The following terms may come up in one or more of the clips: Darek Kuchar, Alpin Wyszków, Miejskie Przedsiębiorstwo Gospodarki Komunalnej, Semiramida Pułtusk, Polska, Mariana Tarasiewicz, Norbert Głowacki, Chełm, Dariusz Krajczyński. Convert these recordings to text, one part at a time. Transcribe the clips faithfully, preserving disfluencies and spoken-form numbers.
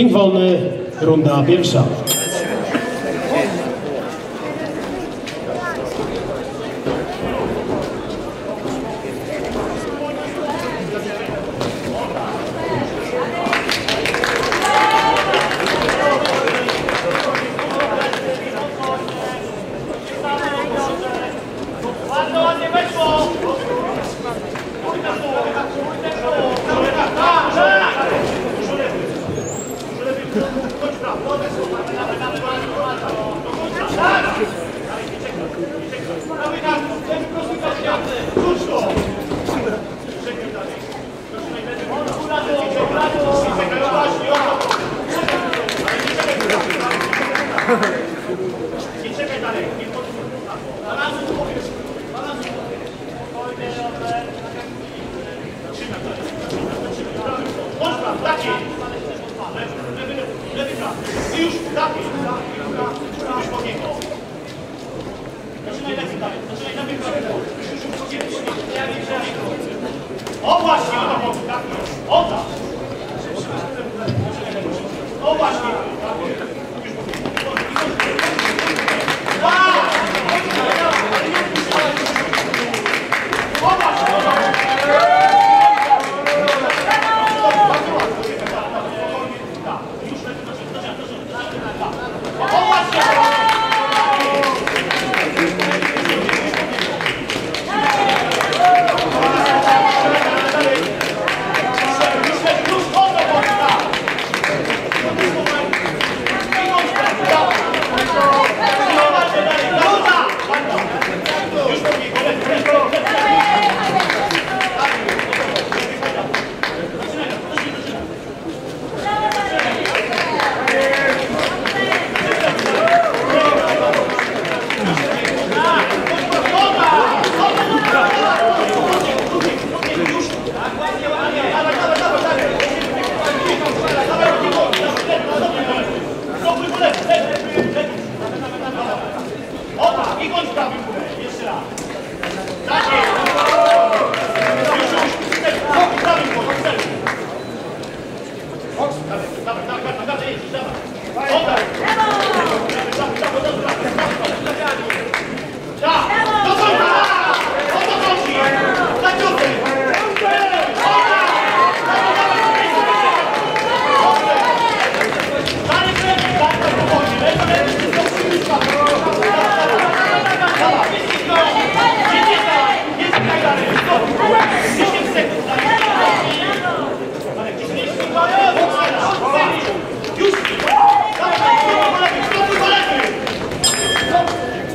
Ring wolny, runda pierwsza.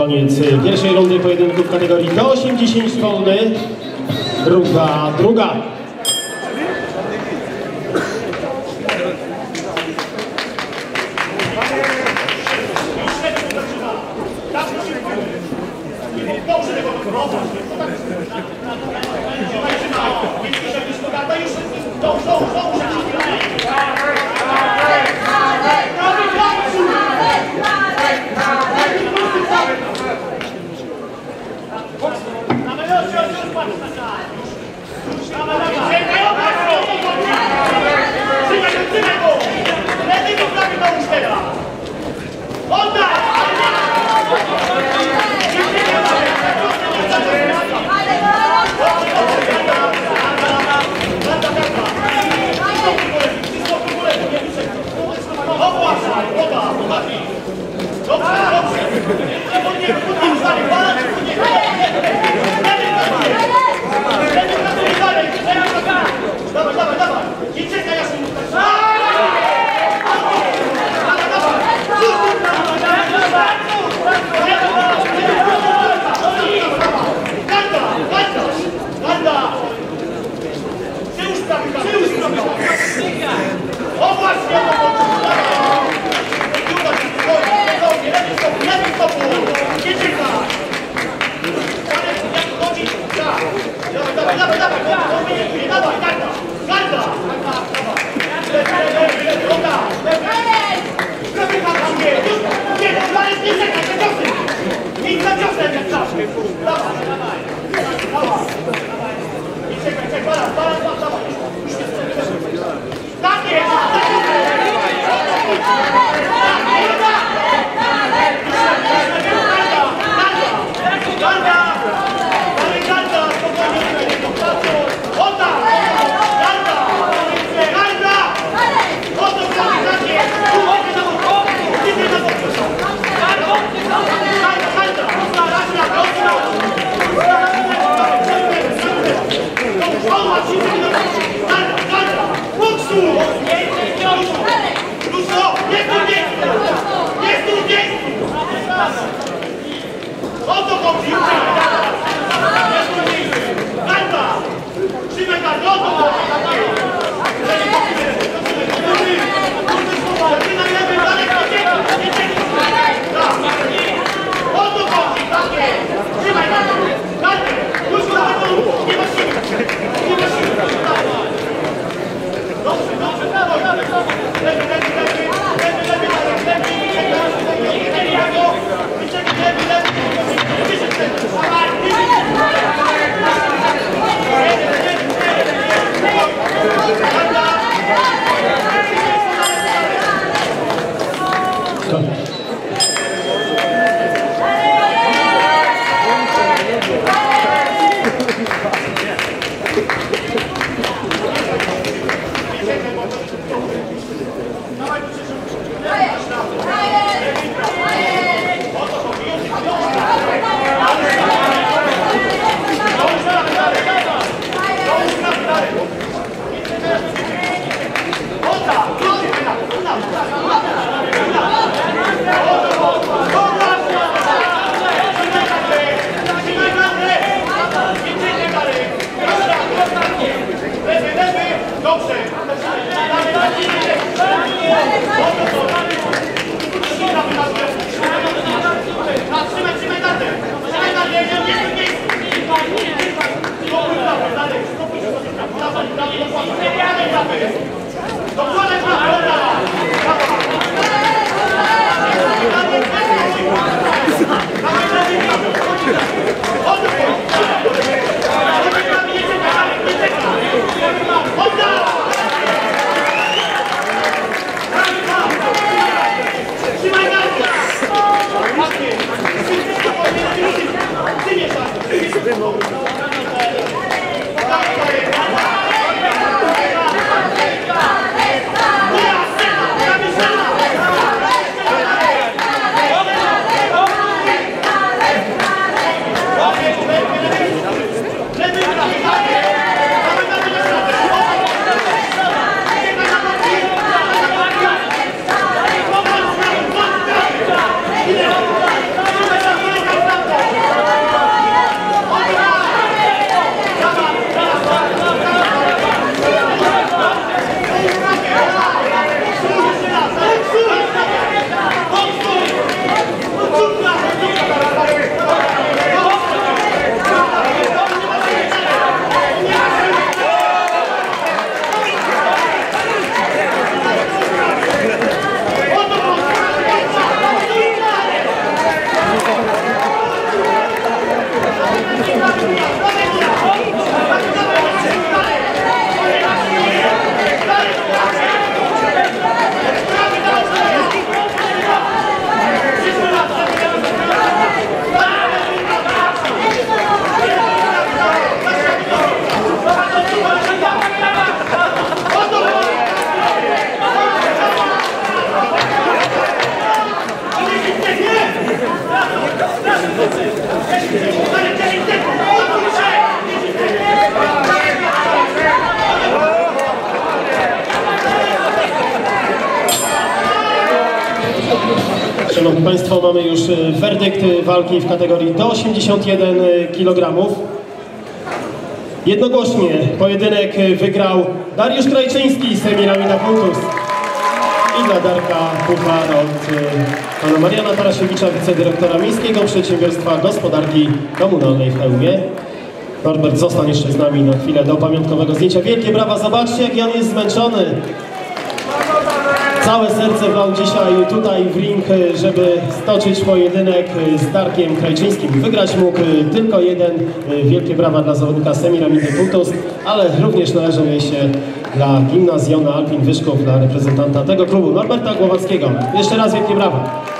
Koniec pierwszej rundy pojedynku w kategorii do osiemdziesięciu wolny. Runda druga. Get your Szanowni Państwo, mamy już werdykt walki w kategorii do osiemdziesięciu jeden kilogramów. Jednogłośnie pojedynek wygrał Dariusz Krajczyński z Semiramida Kultus i Darka Kuchara od pana Mariana Tarasiewicza, wicedyrektora Miejskiego Przedsiębiorstwa Gospodarki Komunalnej w Chełmie. Norbert, zostań jeszcze z nami na chwilę do pamiątkowego zdjęcia. Wielkie brawa, zobaczcie, jak Jan jest zmęczony. Całe serce wlał dzisiaj tutaj w ring, żeby stoczyć pojedynek z Darkiem Krajczyńskim. Wygrać mógł tylko jeden. Wielkie brawa dla zawodnika Semiramidy Pułtusk, ale również należą jej się dla gimnazjona Alpin Wyszków, dla reprezentanta tego klubu, Norberta Głowackiego. Jeszcze raz wielkie brawa.